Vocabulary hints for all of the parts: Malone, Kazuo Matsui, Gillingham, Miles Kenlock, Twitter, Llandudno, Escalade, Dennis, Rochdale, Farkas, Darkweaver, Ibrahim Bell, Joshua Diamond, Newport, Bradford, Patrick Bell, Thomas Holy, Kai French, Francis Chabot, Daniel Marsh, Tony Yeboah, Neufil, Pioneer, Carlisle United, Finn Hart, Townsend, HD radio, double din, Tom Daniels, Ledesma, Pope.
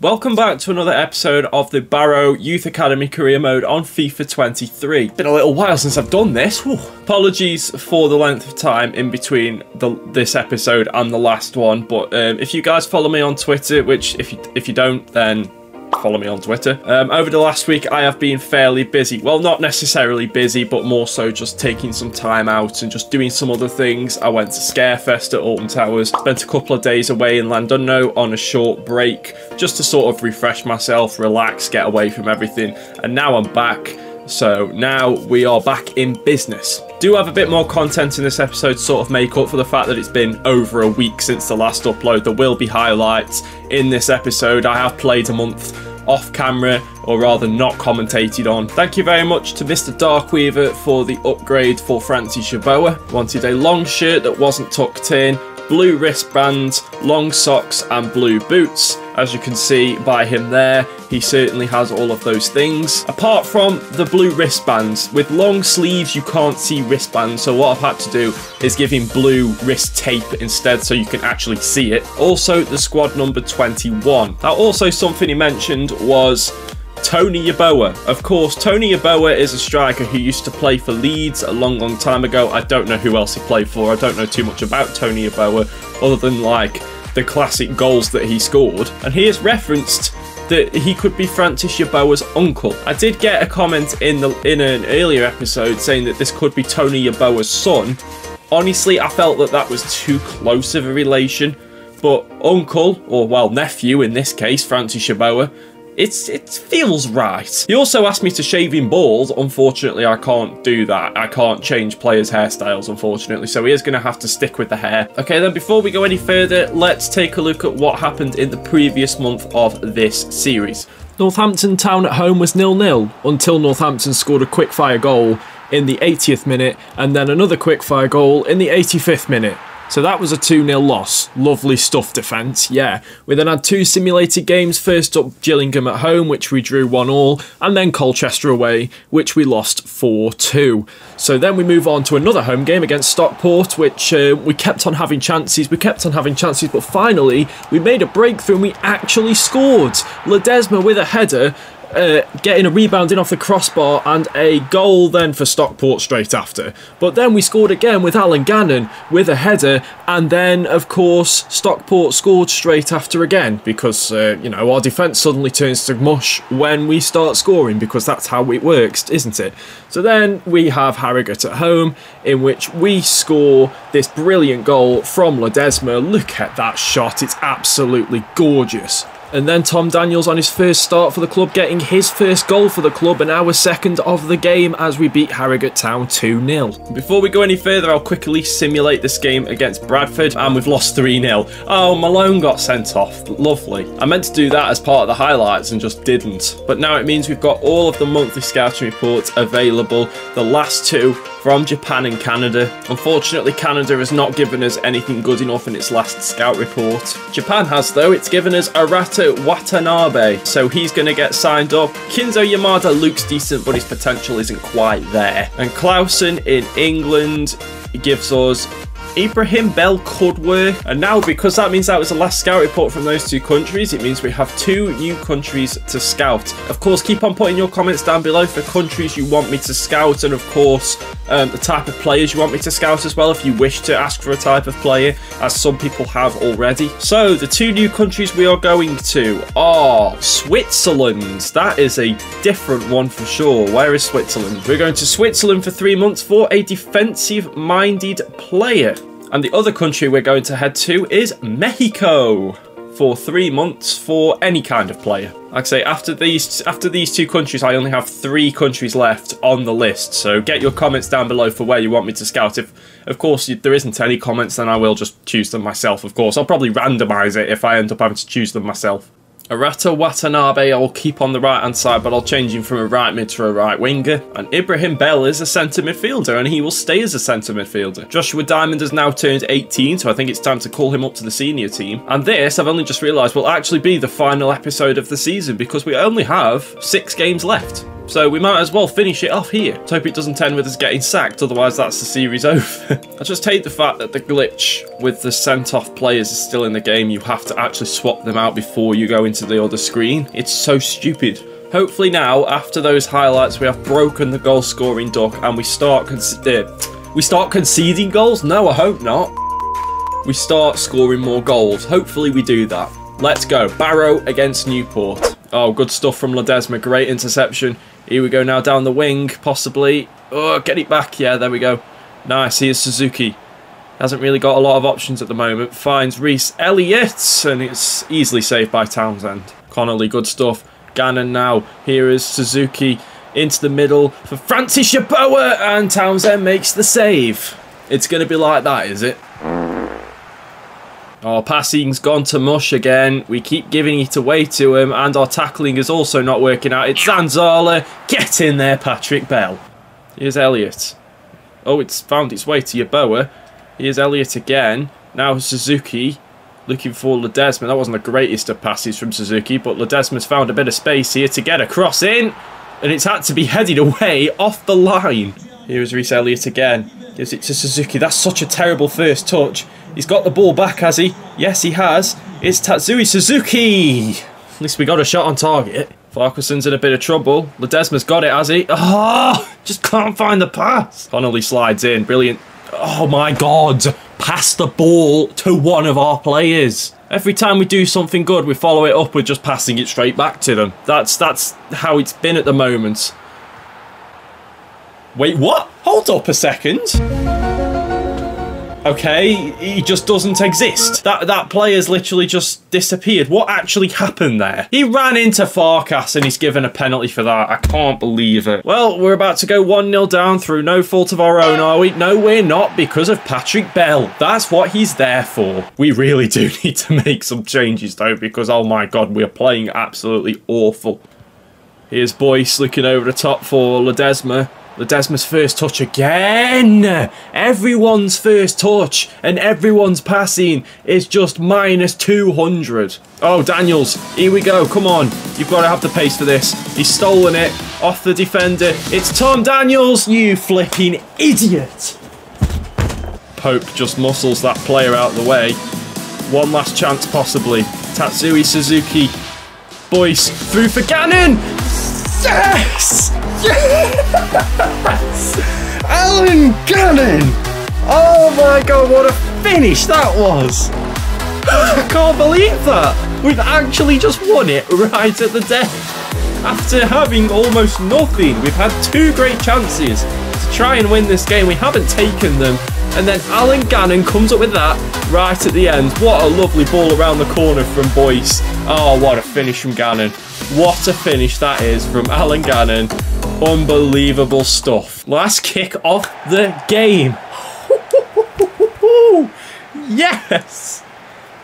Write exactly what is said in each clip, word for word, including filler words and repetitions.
Welcome back to another episode of the Barrow Youth Academy Career Mode on FIFA twenty-three. Been a little while since I've done this. Whew. Apologies for the length of time in between the, this episode and the last one, but um, if you guys follow me on Twitter, which if you, if you don't, then follow me on Twitter. Um, over the last week, I have been fairly busy. Well, not necessarily busy, but more so just taking some time out and just doing some other things. I went to Scarefest at Alton Towers, spent a couple of days away in Llandudno on a short break, just to sort of refresh myself, relax, get away from everything. And now I'm back. So now we are back in business. Do have a bit more content in this episode to sort of make up for the fact that it's been over a week since the last upload. There will be highlights in this episode. I have played a month off camera, or rather not commentated on. Thank you very much to Mister Darkweaver for the upgrade for Francis Chabot. Wanted a long shirt that wasn't tucked in, blue wristbands, long socks and blue boots. As you can see by him there, he certainly has all of those things. Apart from the blue wristbands. With long sleeves, you can't see wristbands, so what I've had to do is give him blue wrist tape instead so you can actually see it. Also, the squad number twenty-one. Now, also something he mentioned was Tony Yeboah. Of course, Tony Yeboah is a striker who used to play for Leeds a long, long time ago. I don't know who else he played for. I don't know too much about Tony Yeboah other than, like, the classic goals that he scored, and he has referenced that he could be Francis Yeboah's uncle. I did get a comment in the in an earlier episode saying that this could be Tony Yeboah's son. Honestly, I felt that that was too close of a relation, but uncle, or well, nephew in this case, Francis Chabot, It's, it feels right. He also asked me to shave him bald. Unfortunately, I can't do that. I can't change players' hairstyles, unfortunately, so he is going to have to stick with the hair. Okay, then before we go any further, let's take a look at what happened in the previous month of this series. Northampton Town at home was nil nil until Northampton scored a quick-fire goal in the eightieth minute and then another quick-fire goal in the eighty-fifth minute. So that was a two nil loss. Lovely stuff, defence, yeah. We then had two simulated games. First up, Gillingham at home, which we drew one all, and then Colchester away, which we lost four two. So then we move on to another home game against Stockport, which uh, we kept on having chances, we kept on having chances, but finally, we made a breakthrough and we actually scored. Ledesma with a header, Uh, getting a rebound in off the crossbar and a goal then for Stockport straight after. But then we scored again with Alan Gannon with a header, and then of course Stockport scored straight after again because uh, you know, our defence suddenly turns to mush when we start scoring, because that's how it works, isn't it? So then we have Harrogate at home, in which we score this brilliant goal from Ledesma. Look at that shot, it's absolutely gorgeous. And then Tom Daniels on his first start for the club, getting his first goal for the club and our second of the game as we beat Harrogate Town two nil. Before we go any further, I'll quickly simulate this game against Bradford, and we've lost three nil. Oh, Malone got sent off. Lovely. I meant to do that as part of the highlights and just didn't. But now it means we've got all of the monthly scouting reports available. The last two from Japan and Canada. Unfortunately, Canada has not given us anything good enough in its last scout report. Japan has, though. It's given us Arata Watanabe, so he's going to get signed up. Kinzo Yamada looks decent, but his potential isn't quite there. And Clausen in England gives us Ibrahim Bell could work. And now, because that means that was the last scout report from those two countries, it means we have two new countries to scout. Of course, keep on putting your comments down below for countries you want me to scout, and of course, um, the type of players you want me to scout as well, if you wish to ask for a type of player, as some people have already. So, the two new countries we are going to are Switzerland. That is a different one for sure. Where is Switzerland? We're going to Switzerland for three months for a defensive-minded player. And the other country we're going to head to is Mexico for three months for any kind of player. Like I say, after these after these two countries, I only have three countries left on the list. So get your comments down below for where you want me to scout. If, of course, there isn't any comments, then I will just choose them myself, of course. I'll probably randomise it if I end up having to choose them myself. Arata Watanabe I'll keep on the right-hand side, but I'll change him from a right mid to a right winger. And Ibrahim Bell is a centre midfielder, and he will stay as a centre midfielder. Joshua Diamond has now turned eighteen, so I think it's time to call him up to the senior team. And this, I've only just realised, will actually be the final episode of the season, because we only have six games left. So we might as well finish it off here. Let's hope it doesn't end with us getting sacked, otherwise that's the series over. I just hate the fact that the glitch with the sent-off players is still in the game. You have to actually swap them out before you go into the other screen. It's so stupid. Hopefully now, after those highlights, we have broken the goal-scoring duck and we start conce- we start conceding goals? No, I hope not. We start scoring more goals. Hopefully we do that. Let's go. Barrow against Newport. Oh, good stuff from Ledesma. Great interception. Here we go now down the wing, possibly. Oh, get it back. Yeah, there we go. Nice. Here's Suzuki. Hasn't really got a lot of options at the moment. Finds Reese Elliott, and it's easily saved by Townsend. Connolly, good stuff. Gannon now. Here is Suzuki into the middle for Francis Chabot, and Townsend makes the save. It's going to be like that, is it? Our passing's gone to mush again. We keep giving it away to him, and our tackling is also not working out. It's Zanzala. Get in there, Patrick Bell. Here's Elliott. Oh, it's found its way to Yeboah. Here's Elliott again. Now Suzuki looking for Ledesma. That wasn't the greatest of passes from Suzuki, but Ledesma's found a bit of space here to get a cross in, and it's had to be headed away off the line. Here's Reese Elliott again. Gives it to Suzuki. That's such a terrible first touch. He's got the ball back, has he? Yes, he has. It's Tatsuya Suzuki. At least we got a shot on target. Farkason's in a bit of trouble. Ledesma's got it, has he? Oh, just can't find the pass. Connolly slides in. Brilliant. Oh, my God. Pass the ball to one of our players. Every time we do something good, we follow it up with just passing it straight back to them. That's, that's how it's been at the moment. Wait, what? Hold up a second. Okay, he just doesn't exist. That that player's literally just disappeared. What actually happened there? He ran into Farkas and he's given a penalty for that. I can't believe it. Well, we're about to go one nil down through no fault of our own, are we? No, we're not, because of Patrick Bell. That's what he's there for. We really do need to make some changes though, because oh my God, we're playing absolutely awful. Here's Boyce looking over the top for Ledesma. Ledesma's first touch again. Everyone's first touch and everyone's passing is just minus two hundred. Oh, Daniels, here we go. Come on. You've got to have the pace for this. He's stolen it off the defender. It's Tom Daniels, you flipping idiot. Pope just muscles that player out of the way. One last chance, possibly. Tatsuya Suzuki. Boyce through for Gannon. Yes! Yes! Alan Gannon! Oh my God, what a finish that was! I can't believe that! We've actually just won it right at the death. After having almost nothing, we've had two great chances to try and win this game. We haven't taken them. And then Alan Gannon comes up with that right at the end. What a lovely ball around the corner from Boyce. Oh, what a finish from Gannon. What a finish that is from Alan Gannon. Unbelievable stuff. Last kick off the game. Yes!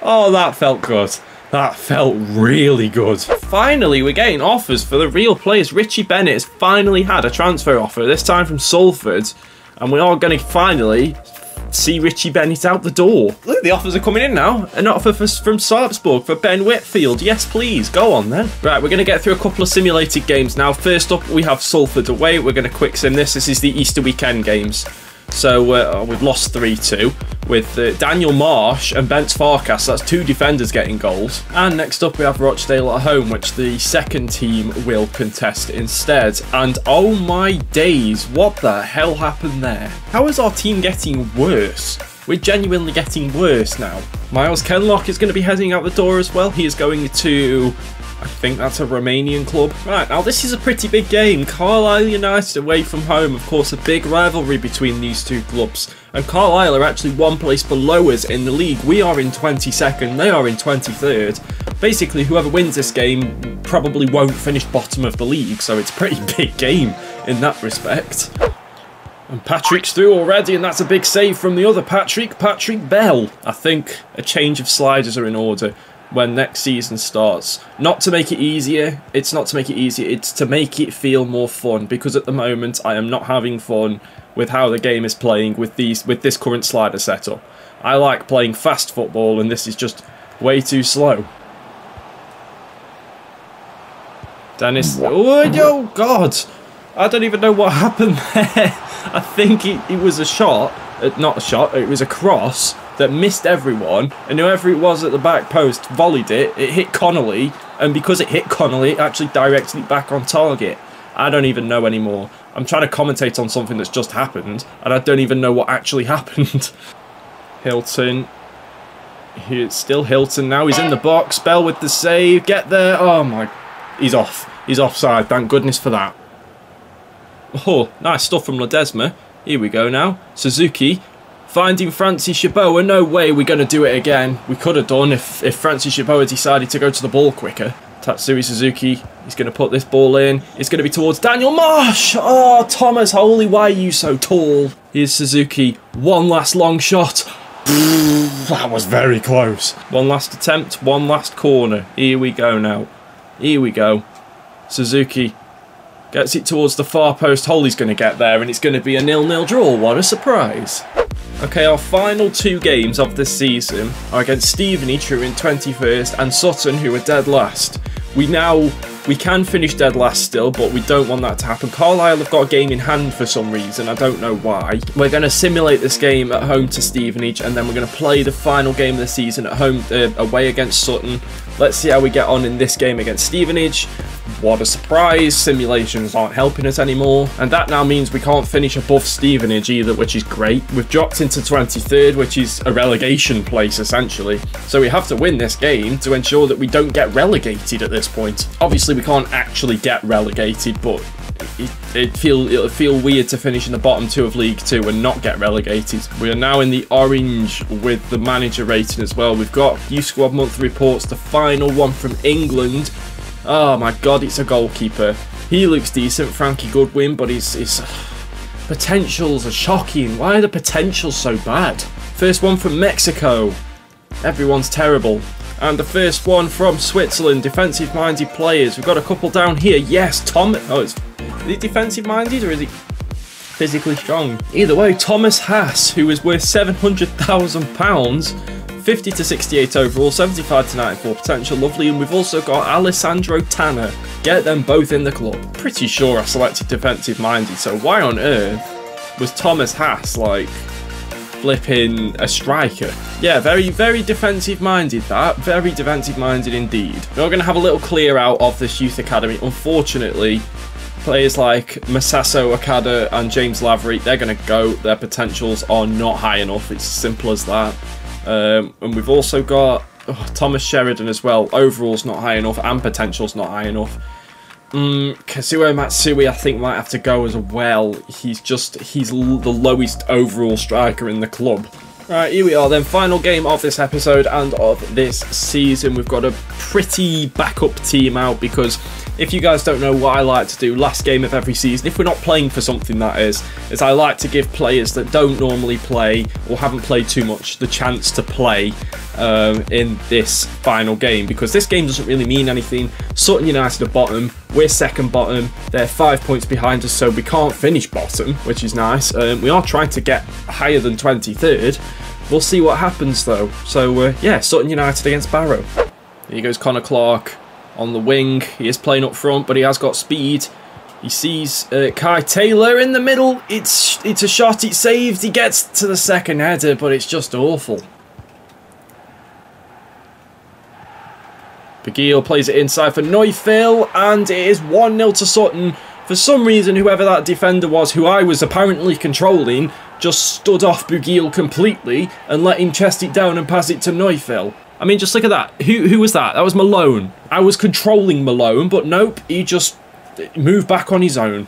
Oh, that felt good. That felt really good. Finally, we're getting offers for the real players. Richie Bennett has finally had a transfer offer, this time from Salford. And we are going to finally see Richie Bennett out the door. Look, the offers are coming in now. An offer for, from Sarpsborg for Ben Whitfield. Yes, please. Go on then. Right, we're going to get through a couple of simulated games now. First up, we have Salford away. We're going to quick sim this. This is the Easter weekend games. So uh, we've lost three two with uh, Daniel Marsh and Bent Farkas. That's two defenders getting goals. And next up, we have Rochdale at home, which the second team will contest instead. And oh my days, what the hell happened there? How is our team getting worse? We're genuinely getting worse now. Miles Kenlock is going to be heading out the door as well. He is going to... I think that's a Romanian club. Right, now this is a pretty big game. Carlisle United away from home. Of course, a big rivalry between these two clubs. And Carlisle are actually one place below us in the league. We are in twenty-second. They are in twenty-third. Basically, whoever wins this game probably won't finish bottom of the league. So it's a pretty big game in that respect. And Patrick's through already, and that's a big save from the other Patrick, Patrick Bell. I think a change of sliders are in order when next season starts. Not to make it easier, it's not to make it easier, it's to make it feel more fun, because at the moment I am not having fun with how the game is playing with these with this current slider setup. I like playing fast football and this is just way too slow. Dennis. Oh, oh God! I don't even know what happened there. I think it, it was a shot, not a shot, it was a cross that missed everyone, and whoever it was at the back post volleyed it, it hit Connolly, and because it hit Connolly, it actually directed it back on target. I don't even know anymore. I'm trying to commentate on something that's just happened, and I don't even know what actually happened. Hilton. It's still Hilton now. He's in the box. Bell with the save. Get there. Oh, my. He's off. He's offside. Thank goodness for that. Oh, nice stuff from Ledesma. Here we go now. Suzuki finding Francis Chabot. And no way we're going to do it again. We could have done if, if Francis Chabot had decided to go to the ball quicker. Tatsuya Suzuki, he's going to put this ball in. It's going to be towards Daniel Marsh. Oh, Thomas Holy, why are you so tall? Here's Suzuki. One last long shot. That was very close. One last attempt, one last corner. Here we go now. Here we go. Suzuki gets it towards the far post. Holy's going to get there, and it's going to be a nil nil draw. What a surprise. Okay, our final two games of this season are against Stevenage, who are in twenty-first, and Sutton, who are dead last. We now, we can finish dead last still, but we don't want that to happen. Carlisle have got a game in hand for some reason, I don't know why. We're going to simulate this game at home to Stevenage, and then we're going to play the final game of the season at home, uh, away against Sutton. Let's see how we get on in this game against Stevenage. What a surprise, simulations aren't helping us anymore. And that now means we can't finish above Stevenage either, which is great. We've dropped into twenty-third, which is a relegation place essentially. So we have to win this game to ensure that we don't get relegated at this point. Obviously we can't actually get relegated, but it, it feel, it'll feel weird to finish in the bottom two of League Two and not get relegated. We are now in the orange with the manager rating as well. We've got Youth Squad monthly reports, the final one from England. Oh my God, it's a goalkeeper. He looks decent, Frankie Goodwin, but his, his potentials are shocking. Why are the potentials so bad? First one from Mexico. Everyone's terrible. And the first one from Switzerland. Defensive-minded players. We've got a couple down here. Yes, Tom... Oh, it's, is he defensive-minded or is he physically strong? Either way, Thomas Haas, who is worth seven hundred thousand pounds. fifty to sixty-eight overall, seventy-five to ninety-four potential, lovely. And we've also got Alessandro Tanner. Get them both in the club. Pretty sure I selected defensive minded, so why on earth was Thomas Haas like flipping a striker? Yeah, very, very defensive minded that. Very defensive minded indeed. We're going to have a little clear out of this youth academy. Unfortunately, players like Masaso Okada and James Lavery, they're going to go. Their potentials are not high enough. It's as simple as that. Um, and we've also got oh, Thomas Sheridan as well. Overall's not high enough and potential's not high enough. Um, Kazuo Matsui I think might have to go as well. He's just, he's l the lowest overall striker in the club. Right, here we are then. Final game of this episode and of this season. We've got a pretty backup team out because if you guys don't know what I like to do, last game of every season, if we're not playing for something that is, is I like to give players that don't normally play or haven't played too much the chance to play um, in this final game, because this game doesn't really mean anything. Sutton United are bottom. We're second bottom, they're five points behind us, so we can't finish bottom, which is nice. Um, we are trying to get higher than twenty-third. We'll see what happens though. So uh, yeah, Sutton United against Barrow. Here goes Connor Clark on the wing. He is playing up front, but he has got speed. He sees uh, Kai Taylor in the middle. It's, it's a shot, it's saved. He gets to the second header, but it's just awful. Bouguil plays it inside for Neufil, and it is one nil to Sutton. For some reason, whoever that defender was, who I was apparently controlling, just stood off Bouguil completely and let him chest it down and pass it to Neufil. I mean, just look at that. Who, who was that? That was Malone. I was controlling Malone, but nope, he just moved back on his own.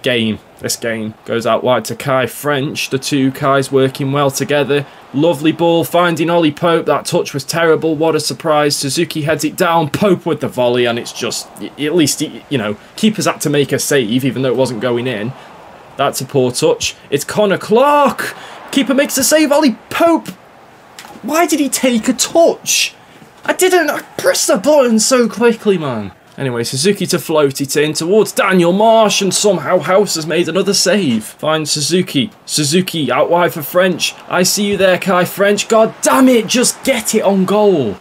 Game. This game goes out wide to Kai French. The two Kais working well together. Lovely ball finding Ollie Pope. That touch was terrible. What a surprise. Suzuki heads it down. Pope with the volley, and it's just, at least, you know, keepers had to make a save even though it wasn't going in. That's a poor touch. It's Connor Clark. Keeper makes the save. Ollie Pope. Why did he take a touch? I didn't. I pressed the button so quickly, man. Anyway, Suzuki to float it in towards Daniel Marsh, and somehow House has made another save. Finds Suzuki. Suzuki out wide for French. I see you there, Kai French. God damn it, just get it on goal.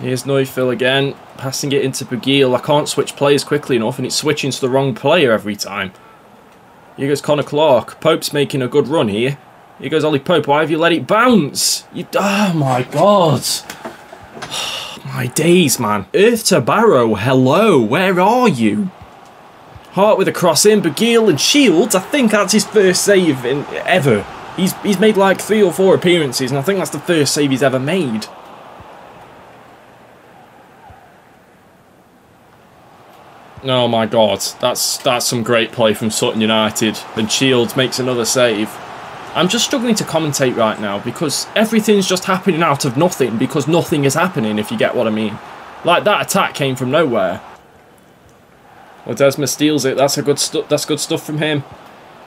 Here's Neufil again, passing it into Bouguil. I can't switch players quickly enough, and it's switching to the wrong player every time. Here goes Connor Clark. Pope's making a good run here. Here goes Ollie Pope. Why have you let it bounce? You, oh, my God. My days, man. Earth to Barrow, hello. Where are you? Hart with a cross in. Bouguil and Shields. I think that's his first save in, ever. He's, he's made like three or four appearances, and I think that's the first save he's ever made. Oh my God, that's that's some great play from Sutton United, and Shields makes another save. I'm just struggling to commentate right now because everything's just happening out of nothing because nothing is happening, if you get what I mean. Like, that attack came from nowhere. Ledesma steals it. That's a good stuff. That's good stuff from him.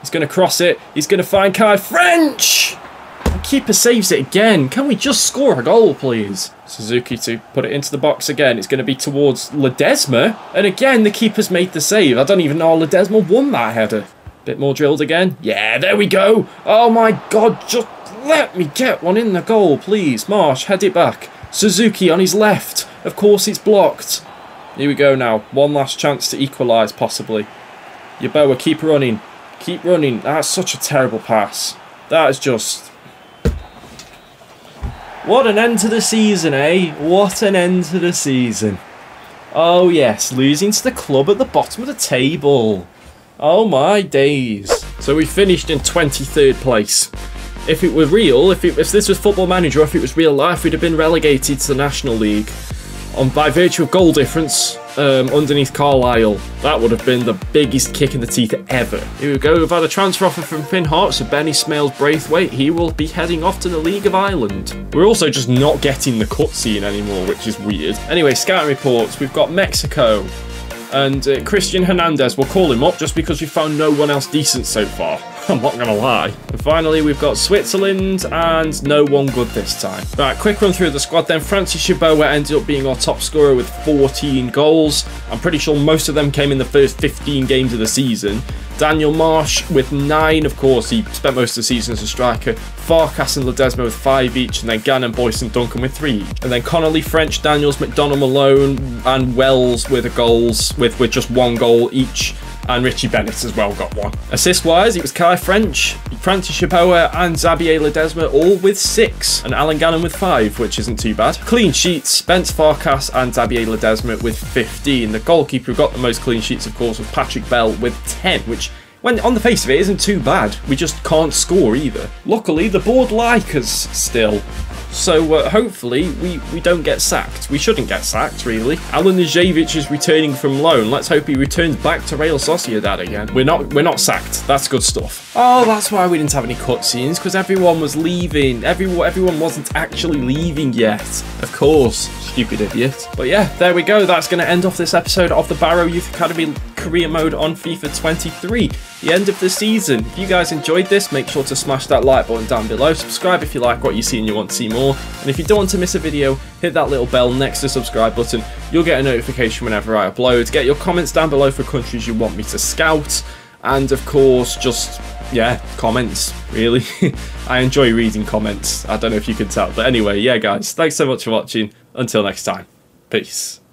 He's going to cross it. He's going to find Kai French. The keeper saves it again. Can we just score a goal, please? Suzuki to put it into the box again. It's going to be towards Ledesma. And again, the keeper's made the save. I don't even know how Ledesma won that header. Bit more drilled again. Yeah, there we go. Oh, my God. Just let me get one in the goal, please. Marsh, head it back. Suzuki on his left. Of course, it's blocked. Here we go now. One last chance to equalise, possibly. Yeboah, keep running. Keep running. That's such a terrible pass. That is just... What an end to the season, eh? What an end to the season. Oh yes, losing to the club at the bottom of the table. Oh my days. So we finished in twenty-third place. If it were real, if, it, if this was Football Manager, if it was real life, we'd have been relegated to the National League. On, by virtue of goal difference, um, underneath Carlisle. That would have been the biggest kick in the teeth ever. Here we go, we've had a transfer offer from Finn Hart, so Benny Smales Braithwaite, he will be heading off to the League of Ireland. We're also just not getting the cutscene anymore, which is weird. Anyway, scouting reports, we've got Mexico, and uh, Christian Hernandez, we'll call him up just because we found no one else decent so far. I'm not going to lie. And finally, we've got Switzerland and no one good this time. Right, quick run through the squad then. Francis Chabot ended up being our top scorer with fourteen goals. I'm pretty sure most of them came in the first fifteen games of the season. Daniel Marsh with nine, of course, he spent most of the season as a striker. Farkas and Ledesma with five each, and then Gannon, Boyce and Duncan with three each. And then Connolly, French, Daniels, McDonald, Malone and Wells with the goals, with, with just one goal each. And Richie Bennett as well got one. Assist-wise, it was Kai French, Francis Chabot and Xavier Ledesma, all with six. And Alan Gannon with five, which isn't too bad. Clean sheets, Spence Farkas and Xavier Ledesma with fifteen. The goalkeeper who got the most clean sheets, of course, was Patrick Bell with ten, which, when on the face of it, isn't too bad. We just can't score either. Luckily, the board like us still. So uh, hopefully we, we don't get sacked. We shouldn't get sacked, really. Alan Nijevic is returning from loan. Let's hope he returns back to Real Sociedad again. We're not we're not sacked. That's good stuff. Oh, that's why we didn't have any cutscenes, because everyone was leaving. Everyone everyone wasn't actually leaving yet. Of course, stupid idiot. But yeah, there we go. That's going to end off this episode of the Barrow Youth Academy Career Mode on FIFA twenty-three. The end of the season. If you guys enjoyed this, make sure to smash that like button down below. Subscribe if you like what you see and you want to see more. And if you don't want to miss a video, hit that little bell next to the subscribe button. You'll get a notification whenever I upload. Get your comments down below for countries you want me to scout. And of course, just, yeah, comments, really. I enjoy reading comments. I don't know if you can tell. But anyway, yeah, guys, thanks so much for watching. Until next time, peace.